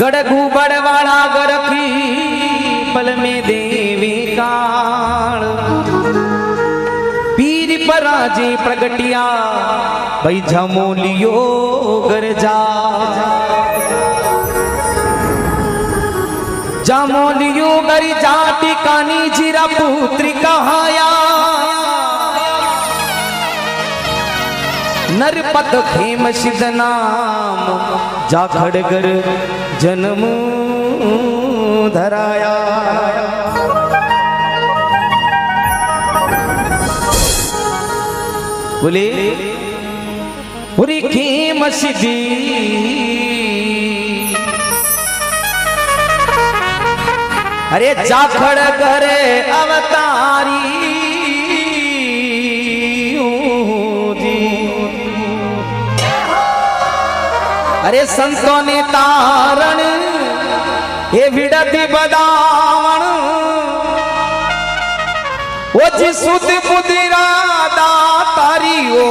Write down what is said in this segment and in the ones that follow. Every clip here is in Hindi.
गढ़गूबड़ वाला गरखी पल में देवी काल पीर पराजी प्रगटिया भई झमोलियो गरजा झमोलियो गरजा टिकानी जीरा पुत्री कहाया नरपत खेम सिद्ध नाम जा खड़गर जन्म धराया। बोले पूरी खेम सिद्धि अरे जा खड़गर अवतारी अरे संतों ने तारण ये विड़ति बदावन ओ जी सुत मुदिरा दातारी ओ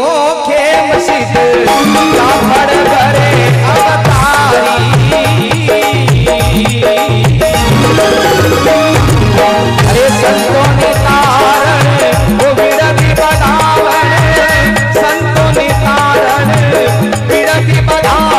खेम सिद्ध जाफड़ करे अवतारी अरे संतों ने तारण वो विड़ति बदावन संतों ने तारण विड़ति बदावन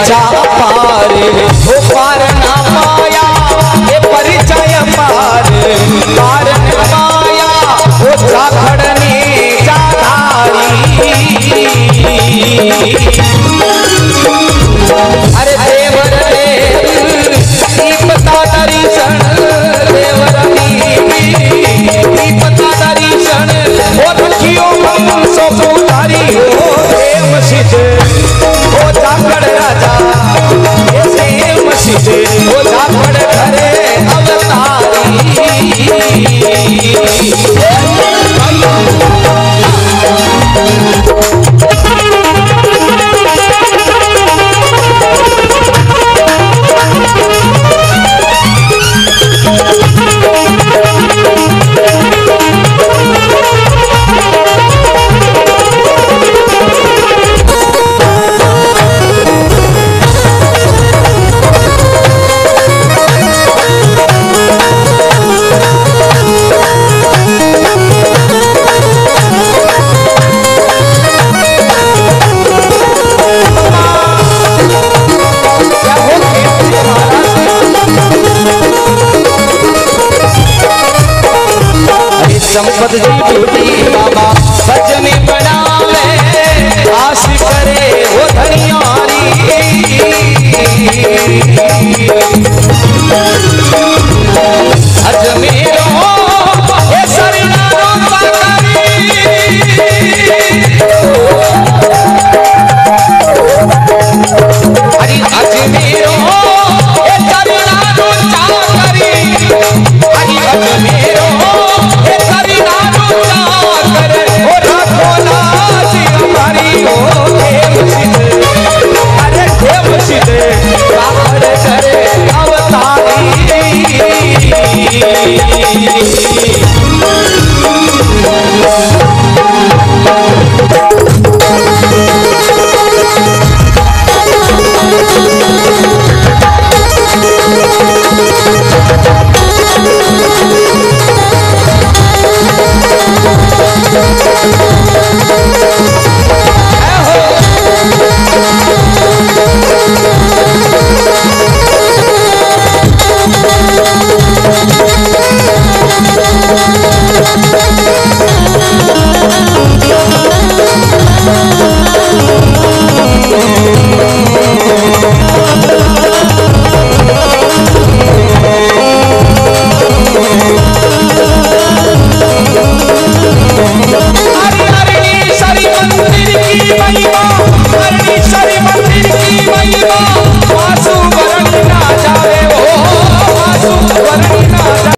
परिचय पार हो पार ना पाया ये परिचय पार पार ना पाया वो झाखड़ने जाधारी अरे देवर दीपता दर्शन देवर दीपता दर्शन वो रखियो हम सब उतारी हो देव सिद्ध झाकड़ राजा ऐसे मसीह वो झाकड़ करे अवतारी संपत जो टूटी बाबा सजने बनावे आश करे वो धनियारी अजमेरो ये सरना अरे अजमेरो ये सरना चाकरी अरे अजमेरो